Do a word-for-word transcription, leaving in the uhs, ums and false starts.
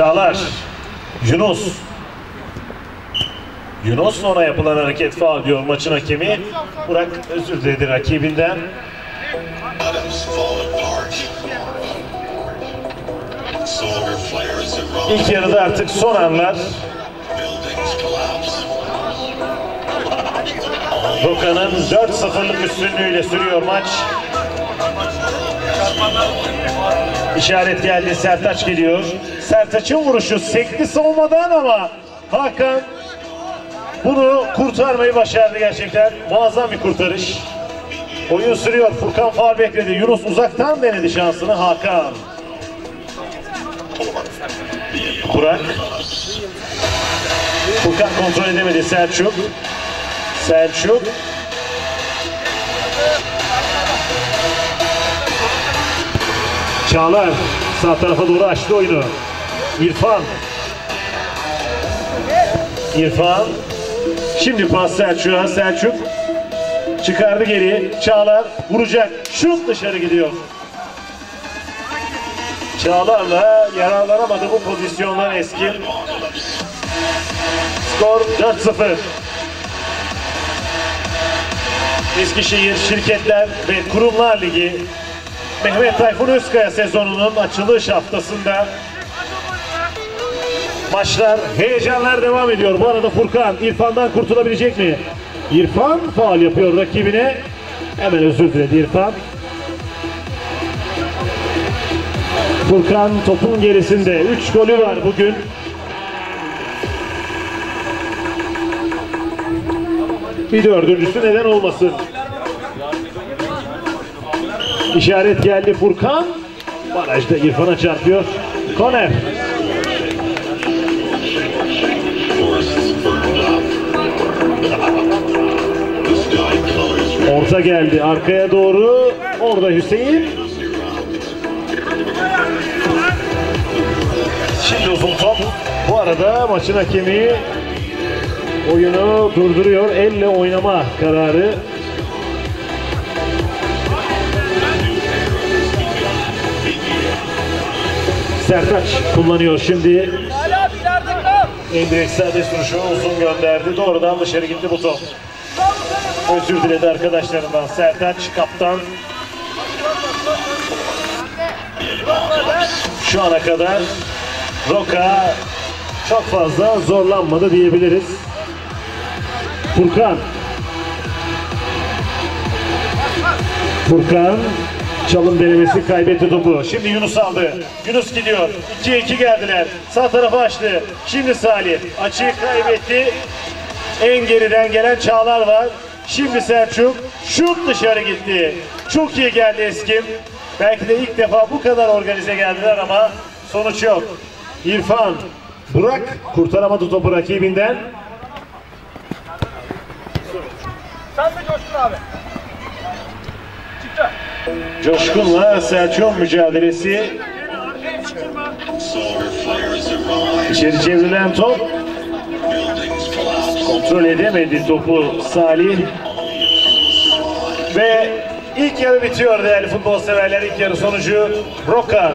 Çağlar. Yunus. Yunus ona yapılan hareket faul diyor maçın hakemi. Burak özür diledi rakibinden. İlk yarıda artık son anlar. Roca'nın dört sıfırlık üstünlüğüyle sürüyor maç. İşaret geldi, Sertaç geliyor. Sertaç'ın vuruşu sekti savunmadan ama Hakan bunu kurtarmayı başardı gerçekten. Muazzam bir kurtarış. Oyun sürüyor. Furkan faul bekledi. Yunus uzaktan denedi şansını. Hakan. Burak. Furkan kontrol edemedi. Selçuk. Selçuk. Çağlar sağ tarafa doğru açtı oyunu. İrfan. İrfan. Şimdi pas Selçuk'a. Selçuk çıkardı geri. Çağlar vuracak. Şut dışarı gidiyor. Çağlar'la yararlanamadı bu pozisyondan eski. Skor dört sıfır. Eskişehir Şirketler ve Kurumlar Ligi Mehmet Tayfun Özkaya sezonunun açılış haftasında maçlar, heyecanlar devam ediyor. Bu arada Furkan İrfan'dan kurtulabilecek mi? İrfan faul yapıyor rakibine. Hemen özür diledi İrfan. Furkan topun gerisinde. Üç golü var bugün. Bir dördüncüsü neden olmasın? İşaret geldi Furkan. Barajda İrfan'a çarpıyor. Köner. Orta geldi arkaya doğru. Orada Hüseyin. Şimdi uzun top. Bu arada maçın hakemi oyunu durduruyor. Elle oynama kararı. Sertaç kullanıyor şimdi. En direkt serbest vuruşu uzun gönderdi. Doğrudan dışarı gitti bu top. Özür diledi arkadaşlarından. Sertaç kaptan. Şu ana kadar Roca çok fazla zorlanmadı diyebiliriz. Furkan. Furkan çalım denemesi kaybetti topu. Şimdi Yunus aldı. Yunus gidiyor. ikiye iki geldiler. Sağ tarafa açtı. Şimdi Salih. Açıyı kaybetti. En geriden gelen Çağlar var. Şimdi Selçuk. Şut dışarı gitti. Çok iyi geldi Eskim. Belki de ilk defa bu kadar organize geldiler ama sonuç yok. İrfan. Burak kurtaramadı topu rakibinden. Sen de Coşkun abi. Çıktı. Coşkun'la Selçuk mücadelesi. İçeri çevrilen top. Kontrol edemedi topu Salih. Ve ilk yarı bitiyor değerli futbol severler. İlk yarı sonucu Roca.